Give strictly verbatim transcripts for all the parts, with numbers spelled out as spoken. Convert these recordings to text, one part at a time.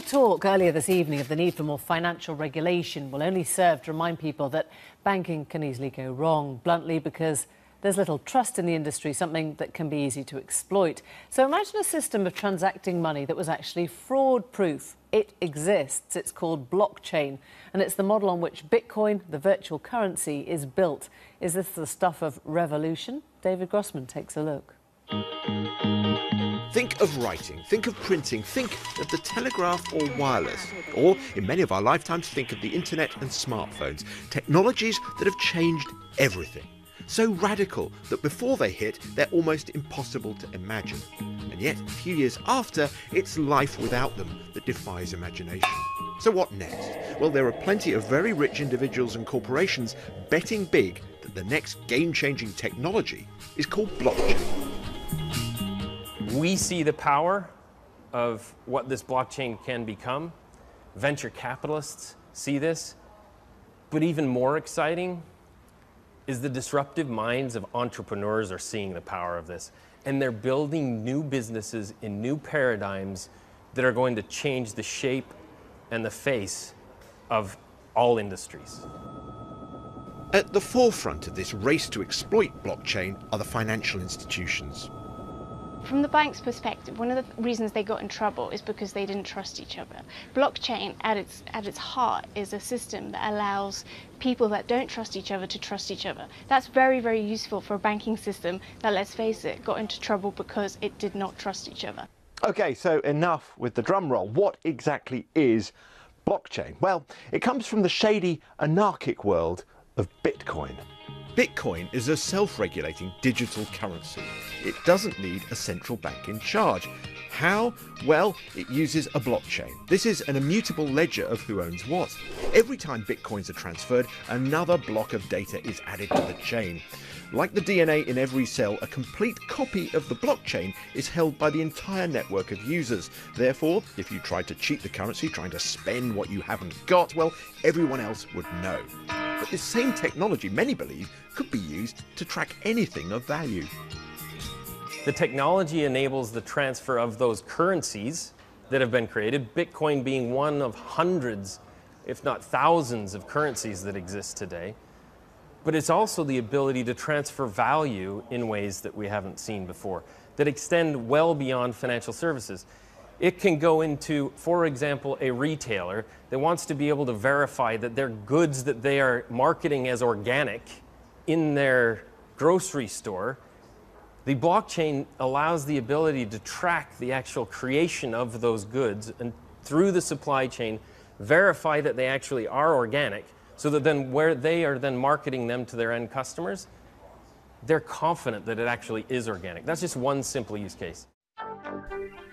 the talk earlier this evening of the need for more financial regulation will only serve to remind people that banking can easily go wrong, bluntly, because there's little trust in the industry, something that can be easy to exploit. So imagine a system of transacting money that was actually fraud-proof. It exists. It's called blockchain, and it's the model on which Bitcoin, the virtual currency, is built. Is this the stuff of revolution? David Grossman takes a look. Think of writing, think of printing, think of the telegraph or wireless, or in many of our lifetimes, think of the internet and smartphones, technologies that have changed everything. So radical that before they hit, they're almost impossible to imagine. And yet, a few years after, it's life without them that defies imagination. So what next? Well, there are plenty of very rich individuals and corporations betting big that the next game-changing technology is called blockchain. We see the power of what this blockchain can become. Venture capitalists see this, but even more exciting is the disruptive minds of entrepreneurs are seeing the power of this. And they're building new businesses in new paradigms that are going to change the shape and the face of all industries. At the forefront of this race to exploit blockchain are the financial institutions. From the bank's perspective, one of the reasons they got in trouble is because they didn't trust each other. Blockchain, at its, at its heart, is a system that allows people that don't trust each other to trust each other. That's very, very useful for a banking system that, let's face it, got into trouble because it did not trust each other. Okay, so enough with the drum roll. What exactly is blockchain? Well, it comes from the shady, anarchic world of Bitcoin. Bitcoin is a self-regulating digital currency. It doesn't need a central bank in charge. How? Well, it uses a blockchain. This is an immutable ledger of who owns what. Every time bitcoins are transferred, another block of data is added to the chain. Like the D N A in every cell, a complete copy of the blockchain is held by the entire network of users. Therefore, if you tried to cheat the currency, trying to spend what you haven't got, well, everyone else would know. But this same technology, many believe, could be used to track anything of value. The technology enables the transfer of those currencies that have been created, Bitcoin being one of hundreds, if not thousands, of currencies that exist today. But it's also the ability to transfer value in ways that we haven't seen before, that extend well beyond financial services. It can go into, for example, a retailer that wants to be able to verify that their goods that they are marketing as organic in their grocery store, the blockchain allows the ability to track the actual creation of those goods and through the supply chain, verify that they actually are organic, so that then where they are then marketing them to their end customers, they're confident that it actually is organic. That's just one simple use case.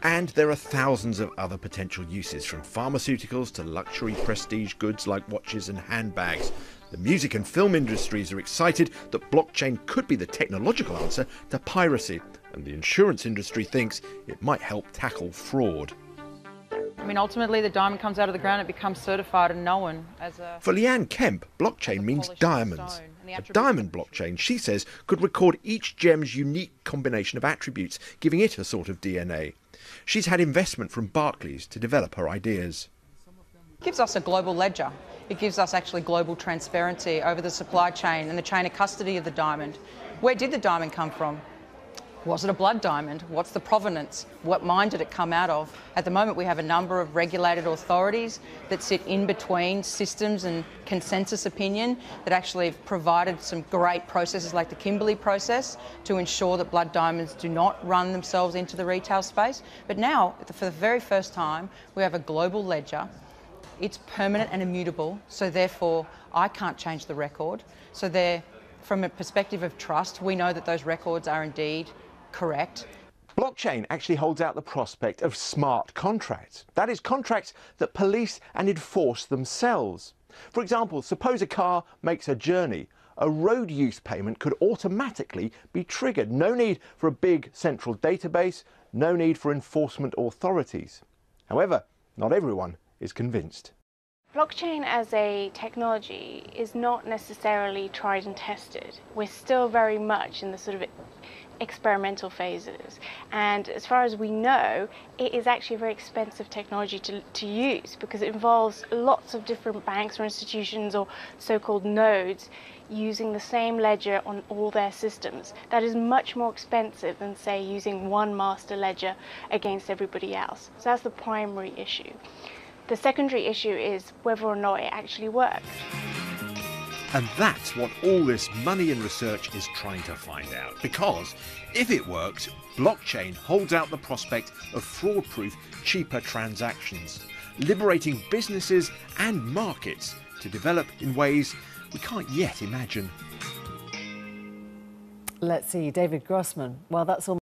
And there are thousands of other potential uses, from pharmaceuticals to luxury prestige goods like watches and handbags. The music and film industries are excited that blockchain could be the technological answer to piracy, and the insurance industry thinks it might help tackle fraud. I mean, ultimately, the diamond comes out of the ground, it becomes certified and known as a... For Leanne Kemp, blockchain means diamonds. A diamond blockchain, she says, could record each gem's unique combination of attributes, giving it a sort of D N A. She's had investment from Barclays to develop her ideas. It gives us a global ledger. It gives us actually global transparency over the supply chain and the chain of custody of the diamond. Where did the diamond come from? Was it a blood diamond? What's the provenance? What mine did it come out of? At the moment, we have a number of regulated authorities that sit in between systems and consensus opinion that actually have provided some great processes like the Kimberley process to ensure that blood diamonds do not run themselves into the retail space. But now, for the very first time, we have a global ledger. It's permanent and immutable, so therefore, I can't change the record. So there, from a perspective of trust, we know that those records are indeed correct. Blockchain actually holds out the prospect of smart contracts. That is, contracts that police and enforce themselves. For example, suppose a car makes a journey. A road use payment could automatically be triggered. No need for a big central database, no need for enforcement authorities. However, not everyone is convinced. Blockchain as a technology is not necessarily tried and tested. We're still very much in the sort of experimental phases, and as far as we know, it is actually a very expensive technology to, to use, because it involves lots of different banks or institutions or so-called nodes using the same ledger on all their systems. That is much more expensive than, say, using one master ledger against everybody else. So that's the primary issue. The secondary issue is whether or not it actually works. And that's what all this money and research is trying to find out, because if it works, blockchain holds out the prospect of fraud-proof, cheaper transactions, liberating businesses and markets to develop in ways we can't yet imagine. Let's see, David Grossman. Well, that's all.